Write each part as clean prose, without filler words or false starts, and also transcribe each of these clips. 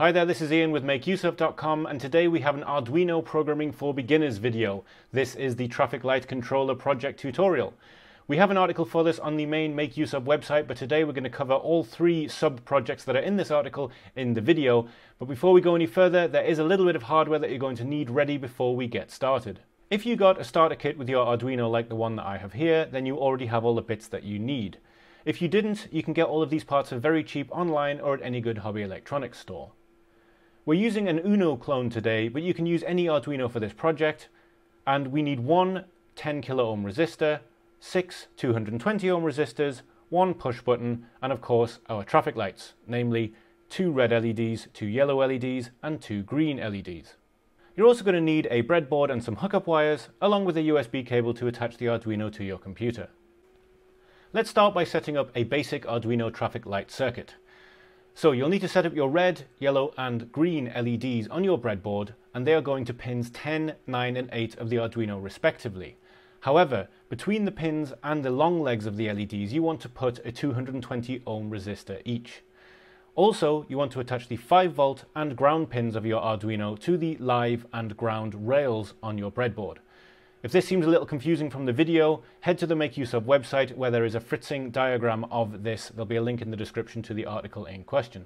Hi there, this is Ian with MakeUseOf.com, and today we have an Arduino Programming for Beginners video. This is the Traffic Light Controller project tutorial. We have an article for this on the main MakeUseOf website, but today we're going to cover all three sub-projects that are in this article in the video. But before we go any further, there is a little bit of hardware that you're going to need ready before we get started. If you got a starter kit with your Arduino like the one that I have here, then you already have all the bits that you need. If you didn't, you can get all of these parts for very cheap online or at any good hobby electronics store. We're using an Uno clone today, but you can use any Arduino for this project, and we need one 10 kilo ohm resistor, six 220 ohm resistors, one push button, and of course our traffic lights, namely two red LEDs, two yellow LEDs, and two green LEDs. You're also going to need a breadboard and some hookup wires, along with a USB cable to attach the Arduino to your computer. Let's start by setting up a basic Arduino traffic light circuit. So you'll need to set up your red, yellow and green LEDs on your breadboard, and they are going to pins 10, 9 and 8 of the Arduino respectively. However, between the pins and the long legs of the LEDs you want to put a 220 ohm resistor each. Also, you want to attach the 5 volt and ground pins of your Arduino to the live and ground rails on your breadboard. If this seems a little confusing from the video, head to the MakeUseOf website where there is a Fritzing diagram of this. There'll be a link in the description to the article in question.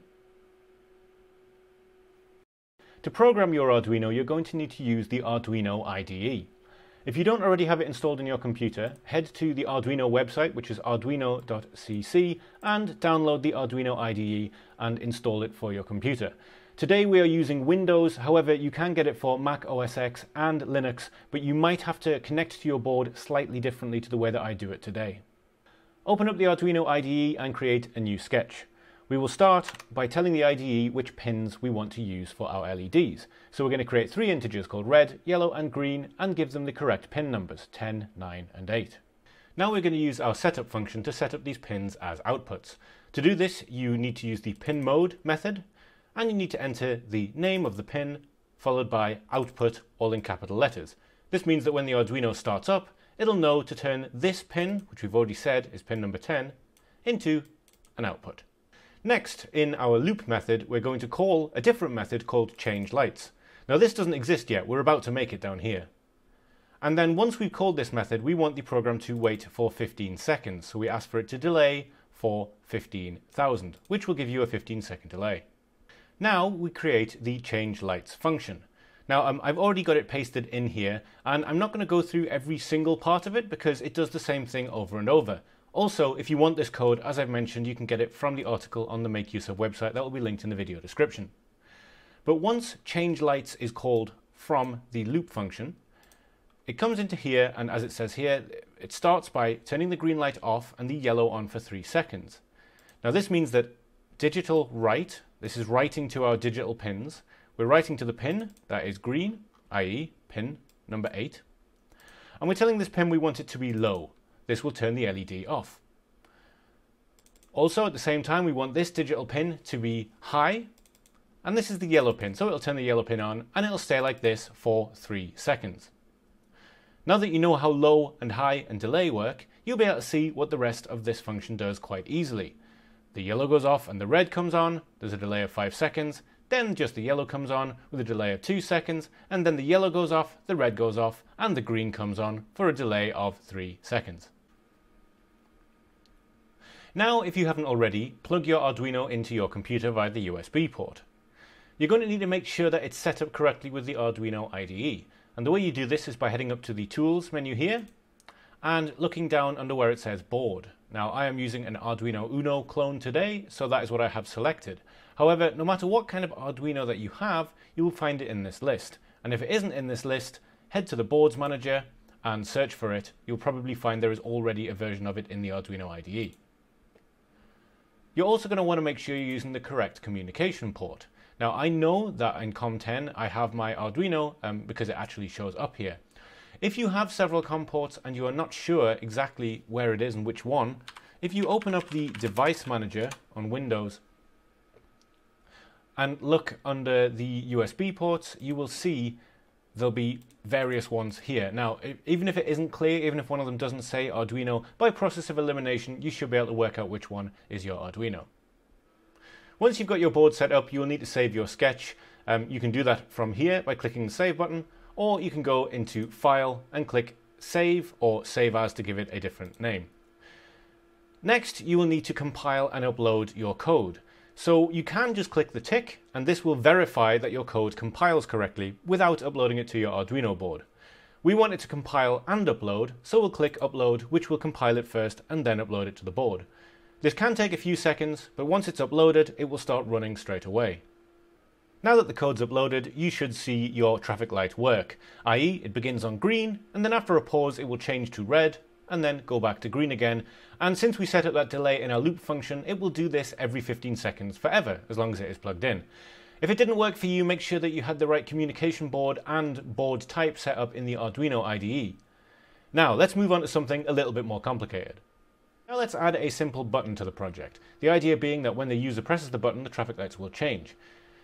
To program your Arduino, you're going to need to use the Arduino IDE. If you don't already have it installed in your computer, head to the Arduino website, which is arduino.cc, and download the Arduino IDE and install it for your computer. Today we are using Windows, however you can get it for Mac OS X and Linux, but you might have to connect to your board slightly differently to the way that I do it today. Open up the Arduino IDE and create a new sketch. We will start by telling the IDE which pins we want to use for our LEDs. So we're going to create three integers called red, yellow and green and give them the correct pin numbers, 10, 9 and 8. Now we're going to use our setup function to set up these pins as outputs. To do this you need to use the pinMode method, and you need to enter the name of the pin, followed by output, all in capital letters. This means that when the Arduino starts up, it'll know to turn this pin, which we've already said is pin number 10, into an output. Next, in our loop method, we're going to call a different method called changeLights. Now this doesn't exist yet, we're about to make it down here. And then once we've called this method, we want the program to wait for 15 seconds. So we ask for it to delay for 15,000, which will give you a 15-second delay. Now we create the changeLights function. Now I've already got it pasted in here, and I'm not going to go through every single part of it because it does the same thing over and over. Also, if you want this code, as I've mentioned, you can get it from the article on the MakeUseOf website. That will be linked in the video description. But once changeLights is called from the loop function, it comes into here, and as it says here, it starts by turning the green light off and the yellow on for 3 seconds. Now this means that digitalWrite, this is writing to our digital pins. We're writing to the pin that is green, i.e. pin number 8. And we're telling this pin we want it to be low. This will turn the LED off. Also at the same time we want this digital pin to be high, and this is the yellow pin, so it'll turn the yellow pin on and it'll stay like this for 3 seconds. Now that you know how low and high and delay work, you'll be able to see what the rest of this function does quite easily. The yellow goes off and the red comes on, there's a delay of 5 seconds, then just the yellow comes on with a delay of 2 seconds, and then the yellow goes off, the red goes off, and the green comes on for a delay of 3 seconds. Now, if you haven't already, plug your Arduino into your computer via the USB port. You're going to need to make sure that it's set up correctly with the Arduino IDE, and the way you do this is by heading up to the Tools menu here, and looking down under where it says Board. Now I am using an Arduino Uno clone today, so that is what I have selected. However, no matter what kind of Arduino that you have, you will find it in this list. And if it isn't in this list, head to the Boards Manager and search for it. You'll probably find there is already a version of it in the Arduino IDE. You're also going to want to make sure you're using the correct communication port. Now I know that in COM10 I have my Arduino because it actually shows up here. If you have several COM ports and you are not sure exactly where it is and which one, if you open up the Device Manager on Windows and look under the USB ports, you will see there'll be various ones here. Now, even if it isn't clear, even if one of them doesn't say Arduino, by process of elimination, you should be able to work out which one is your Arduino. Once you've got your board set up, you'll need to save your sketch. You can do that from here by clicking the Save button, or you can go into File and click Save or Save As to give it a different name. Next, you will need to compile and upload your code. So you can just click the tick, and this will verify that your code compiles correctly without uploading it to your Arduino board. We want it to compile and upload, so we'll click Upload, which will compile it first and then upload it to the board. This can take a few seconds, but once it's uploaded, it will start running straight away. Now that the code's uploaded, you should see your traffic light work, i.e. it begins on green, and then after a pause it will change to red, and then go back to green again. And since we set up that delay in our loop function, it will do this every 15 seconds forever, as long as it is plugged in. If it didn't work for you, make sure that you had the right communication board and board type set up in the Arduino IDE. Now let's move on to something a little bit more complicated. Now let's add a simple button to the project, the idea being that when the user presses the button, the traffic lights will change.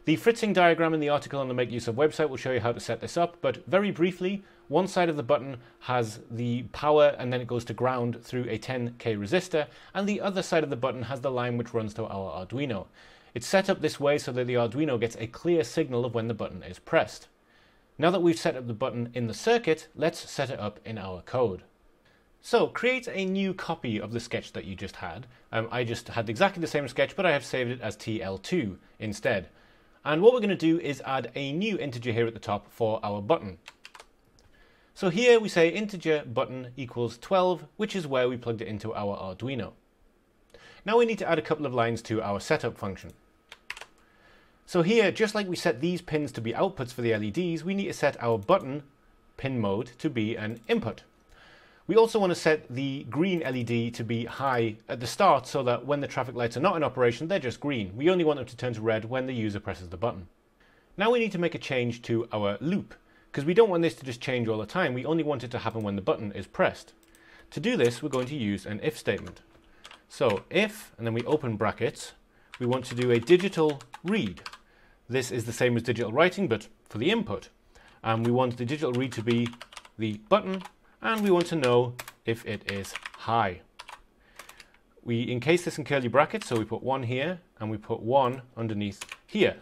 The Fritzing diagram in the article on the MakeUseOf website will show you how to set this up, but very briefly, one side of the button has the power and then it goes to ground through a 10K resistor, and the other side of the button has the line which runs to our Arduino. It's set up this way so that the Arduino gets a clear signal of when the button is pressed. Now that we've set up the button in the circuit, let's set it up in our code. So create a new copy of the sketch that you just had. I just had exactly the same sketch, but I have saved it as TL2 instead. And what we're going to do is add a new integer here at the top for our button. So here we say integer button equals 12, which is where we plugged it into our Arduino. Now we need to add a couple of lines to our setup function. So here, just like we set these pins to be outputs for the LEDs, we need to set our button pinMode to be an input. We also want to set the green LED to be high at the start so that when the traffic lights are not in operation, they're just green. We only want them to turn to red when the user presses the button. Now we need to make a change to our loop, because we don't want this to just change all the time. We only want it to happen when the button is pressed. To do this, we're going to use an if statement. So if, and then we open brackets, we want to do a digital read. This is the same as digital writing, but for the input. And we want the digital read to be the button, and we want to know if it is high. We encase this in curly brackets, so we put 1 here, and we put 1 underneath here.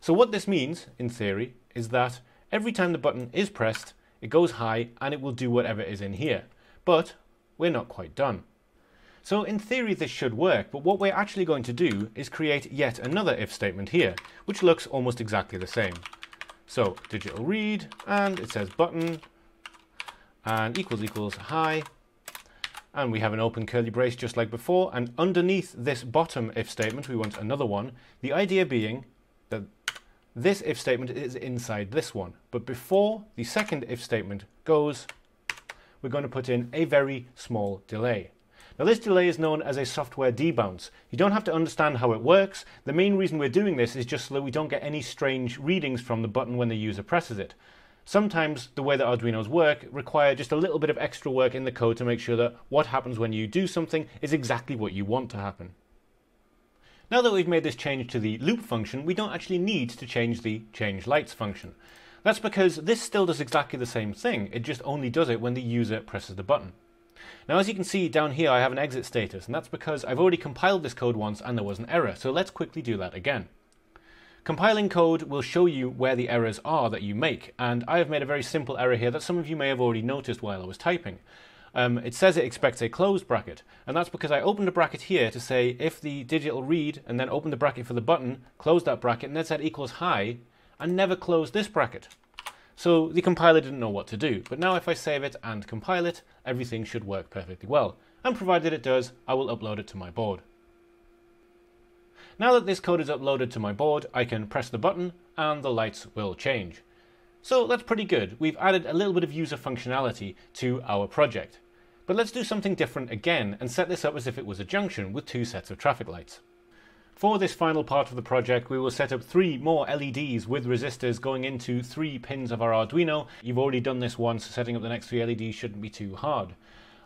So what this means, in theory, is that every time the button is pressed, it goes high, and it will do whatever is in here. But we're not quite done. So in theory, this should work, but what we're actually going to do is create yet another if statement here, which looks almost exactly the same. So digital read, and it says button, and equals equals high, and we have an open curly brace just like before, and underneath this bottom if statement we want another one, the idea being that this if statement is inside this one, but before the second if statement goes, we're going to put in a very small delay. Now this delay is known as a software debounce. You don't have to understand how it works. The main reason we're doing this is just so that we don't get any strange readings from the button when the user presses it. Sometimes the way that Arduinos work require just a little bit of extra work in the code to make sure that what happens when you do something is exactly what you want to happen. Now that we've made this change to the loop function, we don't actually need to change the changeLights function. That's because this still does exactly the same thing, it just only does it when the user presses the button. Now as you can see down here I have an exit status, and that's because I've already compiled this code once and there was an error, so let's quickly do that again. Compiling code will show you where the errors are that you make, and I have made a very simple error here that some of you may have already noticed while I was typing. It says it expects a closed bracket, and that's because I opened a bracket here to say if the digital read, and then opened the bracket for the button, closed that bracket, and then said equals high, and never closed this bracket. So the compiler didn't know what to do, but now if I save it and compile it, everything should work perfectly well, and provided it does, I will upload it to my board. Now that this code is uploaded to my board, I can press the button and the lights will change. So that's pretty good. We've added a little bit of user functionality to our project. But let's do something different again and set this up as if it was a junction with two sets of traffic lights. For this final part of the project, we will set up 3 more LEDs with resistors going into 3 pins of our Arduino. You've already done this once, so setting up the next 3 LEDs shouldn't be too hard.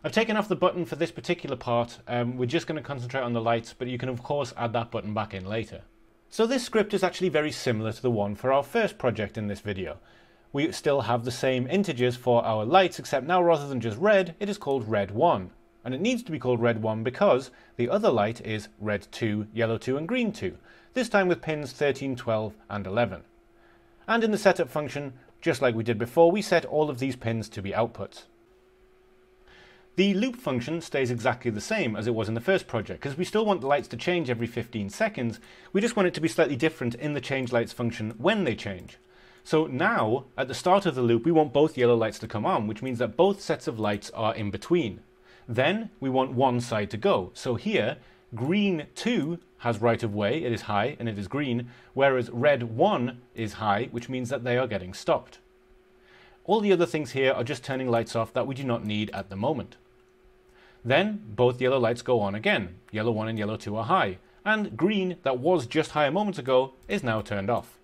I've taken off the button for this particular part, we're just going to concentrate on the lights, but you can of course add that button back in later. So this script is actually very similar to the one for our first project in this video. We still have the same integers for our lights, except now rather than just red, it is called red1. And it needs to be called red 1 because the other light is red 2, yellow 2 and green 2, this time with pins 13, 12 and 11. And in the setup function, just like we did before, we set all of these pins to be outputs. The loop function stays exactly the same as it was in the first project, because we still want the lights to change every 15 seconds, we just want it to be slightly different in the change lights function when they change. So now, at the start of the loop, we want both yellow lights to come on, which means that both sets of lights are in between. Then we want one side to go, so here green 2 has right of way, it is high and it is green, whereas red 1 is high, which means that they are getting stopped. All the other things here are just turning lights off that we do not need at the moment. Then both yellow lights go on again, yellow 1 and yellow 2 are high, and green that was just high a moment ago is now turned off.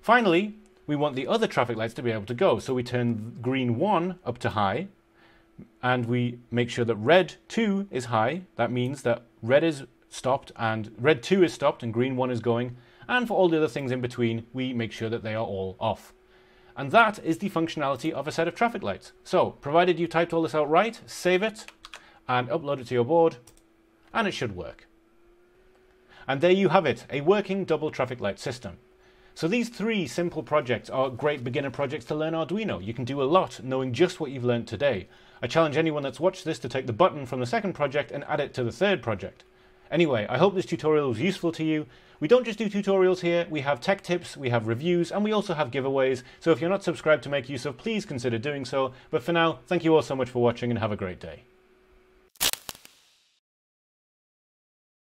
Finally, we want the other traffic lights to be able to go, so we turn green 1 up to high, and we make sure that red 2 is high. That means that red is stopped and red 2 is stopped and green 1 is going, and for all the other things in between we make sure that they are all off. And that is the functionality of a set of traffic lights. So provided you typed all this out right, save it and upload it to your board and it should work. And there you have it, a working double traffic light system. So these three simple projects are great beginner projects to learn Arduino. You can do a lot knowing just what you've learned today. I challenge anyone that's watched this to take the button from the second project and add it to the third project. Anyway, I hope this tutorial was useful to you. We don't just do tutorials here, we have tech tips, we have reviews, and we also have giveaways. So if you're not subscribed to MakeUseOf, please consider doing so. But for now, thank you all so much for watching and have a great day.